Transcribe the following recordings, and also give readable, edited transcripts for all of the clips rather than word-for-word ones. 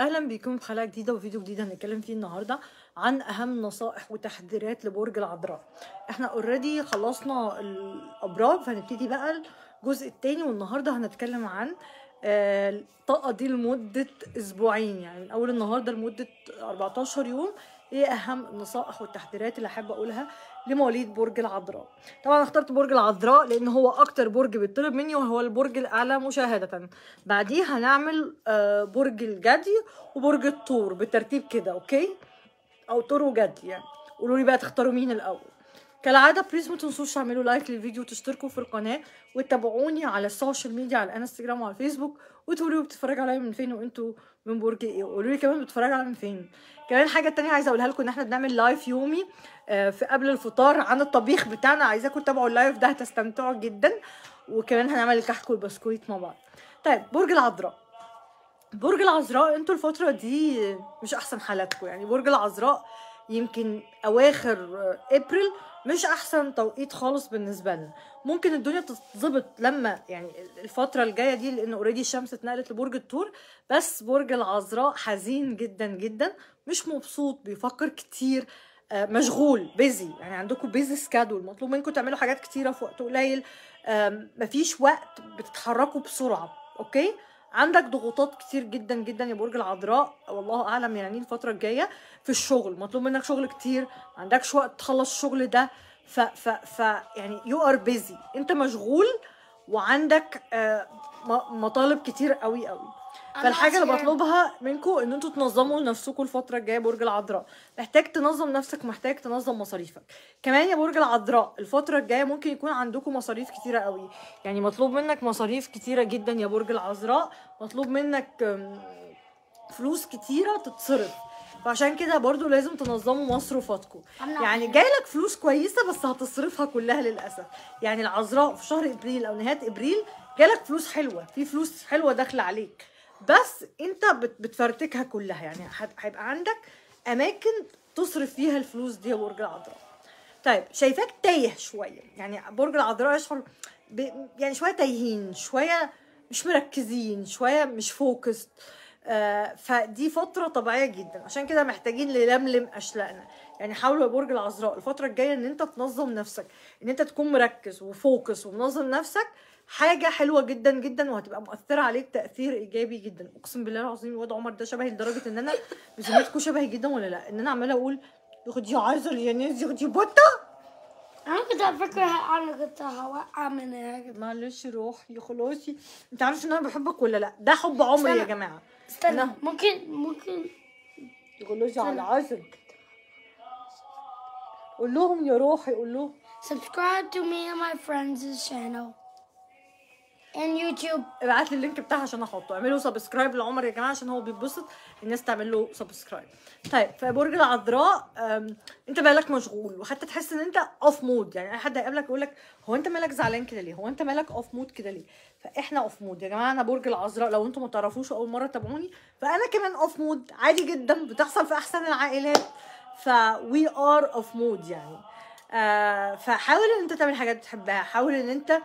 اهلا بيكم في حلقه جديده وفيديو جديد هنتكلم فيه النهارده عن اهم نصائح وتحذيرات لبرج العذراء. احنا اوريدي خلصنا الابراج فهنبتدي بقى الجزء الثاني، والنهارده هنتكلم عن الطاقه دي لمده اسبوعين، يعني من اول النهارده لمده 14 يوم. ايه اهم النصائح والتحذيرات اللي احب اقولها لمواليد برج العذراء؟ طبعا اخترت برج العذراء لان هو اكتر برج بيطلب مني وهو البرج الاعلى مشاهده. بعديه هنعمل برج الجدي وبرج الثور بالترتيب كده، اوكي؟ او ثور وجدي يعني. قولوا لي بقى تختاروا مين الاول. كالعاده بليز ما تنسوش تعملوا لايك للفيديو وتشتركوا في القناه وتتابعوني على السوشيال ميديا، على الانستجرام وعلى الفيسبوك، وتقولوا لي بتتفرجوا عليا من فين وانتوا من برج ايه، وقولوا لي كمان بتتفرجوا عليا من فين. كمان حاجه تانية عايزه اقولها لكم ان احنا بنعمل لايف يومي في قبل الفطار عن الطبيخ بتاعنا، عايزاكم تتابعوا اللايف ده هتستمتعوا جدا، وكمان هنعمل الكحك والبسكويت مع بعض. طيب برج العذراء انتوا الفتره دي مش احسن حالاتكم، يعني برج العذراء يمكن اواخر ابريل مش احسن توقيت خالص بالنسبه لنا. ممكن الدنيا تتظبط لما يعني الفتره الجايه دي، لان اوريدي الشمس اتنقلت لبرج الثور، بس برج العذراء حزين جدا جدا، مش مبسوط، بيفكر كتير، مشغول، بيزي، يعني عندكم بيزي سكادول، مطلوب منكم تعملوا حاجات كتيره في وقت قليل، مفيش وقت، بتتحركوا بسرعه، اوكي؟ عندك ضغوطات كتير جدا جدا يا برج العذراء، والله اعلم يعني الفتره الجايه. في الشغل مطلوب منك شغل كتير، ما عندكش وقت تخلص الشغل ده، ف ف ف يعني يو ار بيزي، انت مشغول وعندك مطالب كتير قوي قوي. فالحاجه اللي بطلبها منكم ان انتوا تنظموا نفسكم الفتره الجايه. برج العذراء محتاج تنظم نفسك، محتاج تنظم مصاريفك. كمان يا برج العذراء الفتره الجايه ممكن يكون عندكم مصاريف كتيره قوي، يعني مطلوب منك مصاريف كتيره جدا يا برج العذراء، مطلوب منك فلوس كتيره تتصرف، فعشان كده برضو لازم تنظموا مصروفاتكم. يعني جايلك فلوس كويسه بس هتصرفها كلها للاسف. يعني العذراء في شهر ابريل او نهايه ابريل جالك فلوس حلوه، في فلوس حلوه داخله عليك بس انت بتفرتكها كلها، يعني هيبقى عندك اماكن تصرف فيها الفلوس دي يا برج العذراء. طيب شايفاك تايه شويه، يعني برج العذراء يشعر يعني شويه تايهين، شويه مش مركزين، شويه مش فوكست، فدي فتره طبيعيه جدا، عشان كده محتاجين نلملم اشلائنا. يعني حاولوا يا برج العذراء الفتره الجايه ان انت تنظم نفسك، ان انت تكون مركز وفوكس ومنظم نفسك، حاجه حلوه جدا جدا وهتبقى مؤثره عليك تاثير ايجابي جدا. اقسم بالله العظيم الواد عمر ده شبهي لدرجه ان انا بسميتكم شبهي جدا ولا لا، ان انا عماله اقول ياخدي عازل يا ناس ياخدي بطه. انا كنت على فكره انا كنت هوقع منها، معلش روحي خلاصي. انت عارف ان انا بحبك ولا لا؟ ده حب عمري يا جماعه. استنى ممكن يغلوزي على عازل. قول لهم يا روحي، قول لهم subscribe to me and my friends' channel ان يوتيوب. ابعت لي اللينك بتاعها عشان احطه. اعملوا سبسكرايب لعمر يا جماعه عشان هو بيتبسط الناس تعمل له سبسكرايب. طيب فبرج العذراء انت بالك مشغول، وحتى تحس ان انت اوف مود، يعني اي حد هيقابلك يقول لك هو انت مالك زعلان كده ليه؟ هو انت مالك اوف مود كده ليه؟ فاحنا اوف مود يا جماعه. انا برج العذراء لو انتم ما تعرفوش اول مره تابعوني، فانا كمان اوف مود عادي جدا، بتحصل في احسن العائلات، ف وي ار اوف مود يعني. فحاول ان انت تعمل حاجات بتحبها، حاول ان انت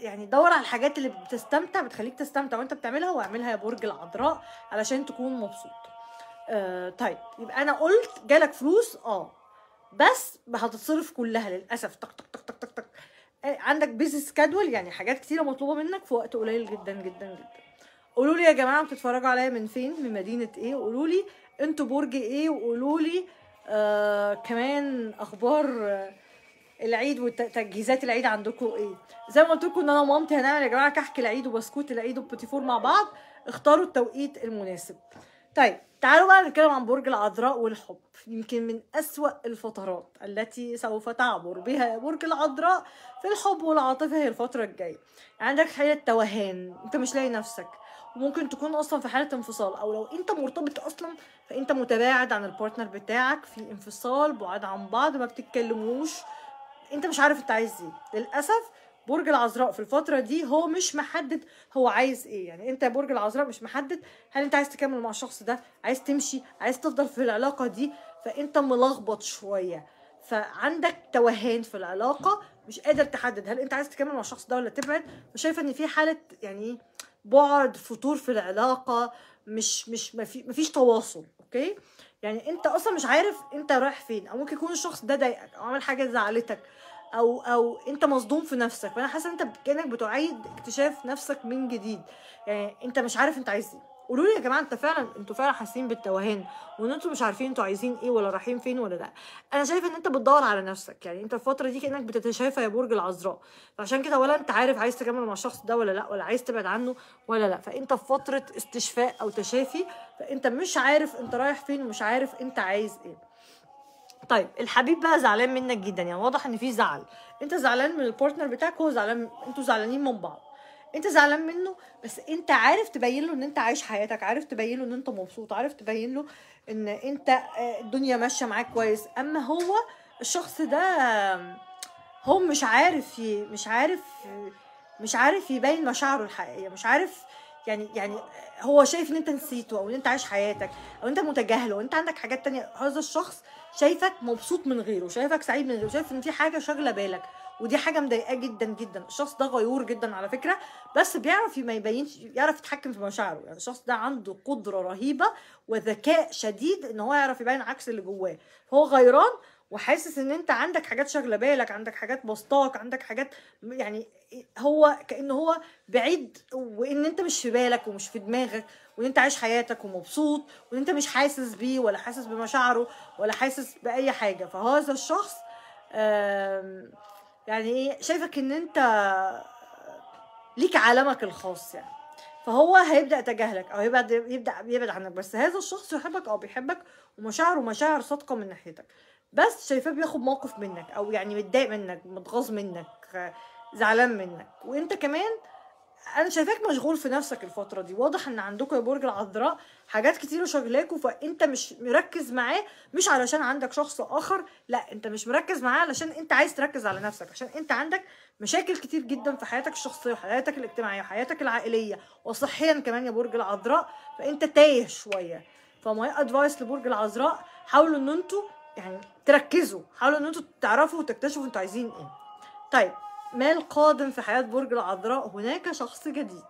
يعني دور على الحاجات اللي بتستمتع، بتخليك تستمتع وانت بتعملها، واعملها يا برج العذراء علشان تكون مبسوط. طيب يبقى انا قلت جالك فلوس بس هتتصرف كلها للاسف، تك تك تك تك تك تك. عندك بيزي سكادول، يعني حاجات كتيره مطلوبه منك في وقت قليل جدا جدا جدا. قولوا لي يا جماعه بتتفرجوا عليا من فين؟ من مدينه ايه؟ وقولوا لي انتوا برج ايه، وقولوا لي كمان اخبار العيد وتجهيزات العيد عندكم ايه. زي ما قلت لكم ان انا ومامتي هنعمل يا جماعه كحك العيد وبسكوت العيد وبوتيفور مع بعض، اختاروا التوقيت المناسب. طيب تعالوا بقى نتكلم عن برج العذراء والحب. يمكن من أسوأ الفترات التي سوف تعبر بها برج العذراء في الحب والعاطفه هي الفتره الجايه. عندك حاله توهان، انت مش لاقي نفسك، وممكن تكون اصلا في حاله انفصال، او لو انت مرتبط اصلا فانت متباعد عن البارتنر بتاعك، في انفصال، بعاد عن بعض، ما بتتكلموش، انت مش عارف انت عايز ايه. للاسف برج العذراء في الفتره دي هو مش محدد هو عايز ايه. يعني انت برج العذراء مش محدد هل انت عايز تكمل مع الشخص ده، عايز تمشي، عايز تفضل في العلاقه دي، فانت ملخبط شويه، فعندك توهان في العلاقه، مش قادر تحدد هل انت عايز تكمل مع الشخص ده ولا تبعد. فشايفه ان في حاله يعني بعد، فتور في العلاقه، مش مفيش تواصل. اوكي، يعني انت اصلا مش عارف انت رايح فين، او ممكن يكون الشخص ده ضايقك او عمل حاجه زعلتك، او انت مصدوم في نفسك. فانا حاسه انت كانك بتعيد اكتشاف نفسك من جديد، يعني انت مش عارف انت عايز ايه. قولوا لي يا جماعه انتوا فعلا حاسين بالتوهان، وان انتوا مش عارفين انتوا عايزين ايه ولا رايحين فين ولا لا. انا شايفه ان انت بتدور على نفسك، يعني انت الفتره دي كانك بتتشافى يا برج العذراء، فعشان كده ولا انت عارف عايز تكمل مع الشخص ده ولا لا، ولا عايز تبعد عنه ولا لا. فانت في فتره استشفاء او تشافي، فانت مش عارف انت رايح فين ومش عارف انت عايز ايه. طيب الحبيب بقى زعلان منك جدا، يعني واضح ان في زعل، انت زعلان من البارتنر بتاعك، هو زعلان، انتوا زعلانين من بعض، انت زعلان منه بس انت عارف تبين له ان انت عايش حياتك، عارف تبين له ان انت مبسوط، عارف تبين له ان انت الدنيا ماشيه معاك كويس. اما هو الشخص ده هو مش عارف يبين مشاعره الحقيقيه، مش عارف يعني هو شايف ان انت نسيته، او ان انت عايش حياتك، او انت متجاهله، وانت عندك حاجات تانية. هذا الشخص شايفك مبسوط من غيره، شايفك سعيد من غيره، شايف ان في حاجه شاغله بالك، ودي حاجه مضايقاه جدا جدا. الشخص ده غيور جدا على فكره، بس بيعرف ما يبينش، يعرف يتحكم في مشاعره. يعني الشخص ده عنده قدره رهيبه وذكاء شديد ان هو يعرف يبين عكس اللي جواه. هو غيران وحاسس ان انت عندك حاجات شاغله بالك، عندك حاجات بسطاك، عندك حاجات، يعني هو كأنه هو بعيد، وان انت مش في بالك ومش في دماغك، وان انت عايش حياتك ومبسوط، وان انت مش حاسس بيه ولا حاسس بمشاعره ولا حاسس باي حاجه. فهذا الشخص يعني ايه، شايفك ان انت ليك عالمك الخاص يعني، فهو هيبدا يتجاهلك او يبدا يبعد عنك. بس هذا الشخص يحبك او بيحبك، ومشاعره مشاعر صادقه من ناحيتك، بس شايفاه بياخد موقف منك، او يعني متضايق منك، متغاظ منك، زعلان منك. وانت كمان انا شايفاك مشغول في نفسك الفتره دي، واضح ان عندكم يا برج العذراء حاجات كتير شاغلاكوا، فانت مش مركز معاه، مش علشان عندك شخص اخر، لا انت مش مركز معاه علشان انت عايز تركز على نفسك، عشان انت عندك مشاكل كتير جدا في حياتك الشخصيه وحياتك الاجتماعيه وحياتك العائليه وصحيا كمان يا برج العذراء، فانت تايه شويه. فماي ادفايس لبرج العذراء، حاولوا ان انتوا يعني تركزوا، حاولوا ان انتوا تعرفوا وتكتشفوا انتوا عايزين ايه. طيب ما القادم في حياة برج العذراء؟ هناك شخص جديد.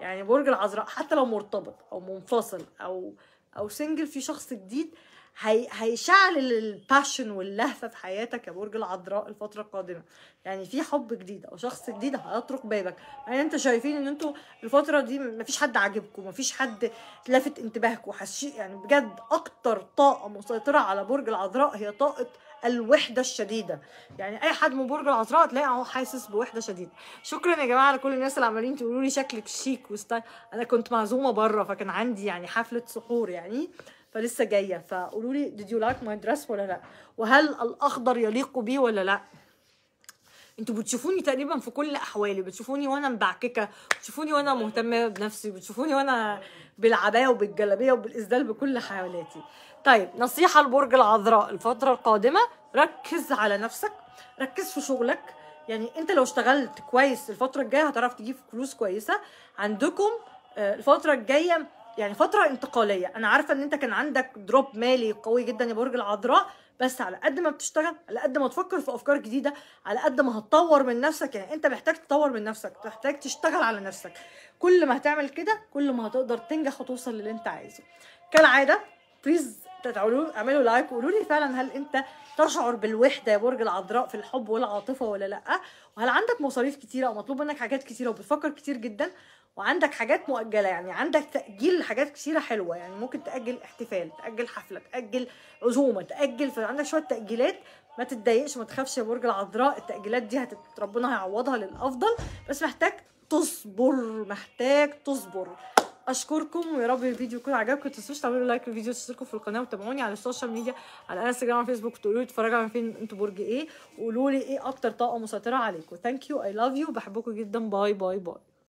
يعني برج العذراء حتى لو مرتبط او منفصل او سنجل، في شخص جديد هيشعل الباشن واللهفه في حياتك يا برج العذراء الفتره القادمه. يعني في حب جديد او شخص جديد هيطرق بابك. يعني انتوا شايفين ان انتوا الفتره دي مفيش حد عاجبكم، مفيش حد لافت انتباهكم، حاسين يعني بجد اكتر طاقه مسيطره على برج العذراء هي طاقه الوحده الشديده. يعني اي حد من برج العذراء تلاقيه هو حاسس بوحده شديده. شكرا يا جماعه لكل الناس اللي عمالين تقولوا لي شكلك شيك وستايل. انا كنت معزومه بره، فكان عندي يعني حفله سحور يعني، فلسه جايه، فقولوا لي did you like my dress ولا لا، وهل الاخضر يليق بيه ولا لا. انتوا بتشوفوني تقريبا في كل احوالي، بتشوفوني وانا مبعككه، بتشوفوني وانا مهتمه بنفسي، بتشوفوني وانا بالعبايه وبالجلابيه وبالاسدال بكل حوالاتي. طيب نصيحه لبرج العذراء الفتره القادمه، ركز على نفسك، ركز في شغلك. يعني انت لو اشتغلت كويس الفتره الجايه هتعرف تجيب فلوس كويسه. عندكم الفتره الجايه يعني فترة انتقالية. أنا عارفة إن أنت كان عندك دروب مالي قوي جدا يا برج العذراء، بس على قد ما بتشتغل، على قد ما تفكر في أفكار جديدة، على قد ما هتطور من نفسك. يعني أنت محتاج تطور من نفسك، محتاج تشتغل على نفسك. كل ما هتعمل كده كل ما هتقدر تنجح وتوصل للي أنت عايزه. كالعادة بليز اعملوا لايك وقولوا لي فعلا هل انت تشعر بالوحده يا برج العذراء في الحب والعاطفه ولا لا، وهل عندك مصاريف كتيره او مطلوب منك حاجات كتيره وبتفكر كتير جدا، وعندك حاجات مؤجله، يعني عندك تاجيل لحاجات كتيره حلوه. يعني ممكن تاجل احتفال، تاجل حفله، تاجل عزومه، تاجل، فعندك شويه تاجيلات. ما تتضايقش، ما تخافش يا برج العذراء، التاجيلات دي ربنا هيعوضها للافضل، بس محتاج تصبر، محتاج تصبر. اشكركم، ويا رب الفيديو يكون عجبكم. ما تنسوش تعملوا لايك للفيديو، تشتركوا في القناه، وتابعوني على السوشيال ميديا، على انستجرام وعلى فيسبوك، تقولوا لي اتفرجوا على فين، انتوا برج ايه، وقولوا لي ايه اكتر طاقه مسيطره عليكم. ثانك يو، اي لاف يو، بحبكم جدا، باي باي باي.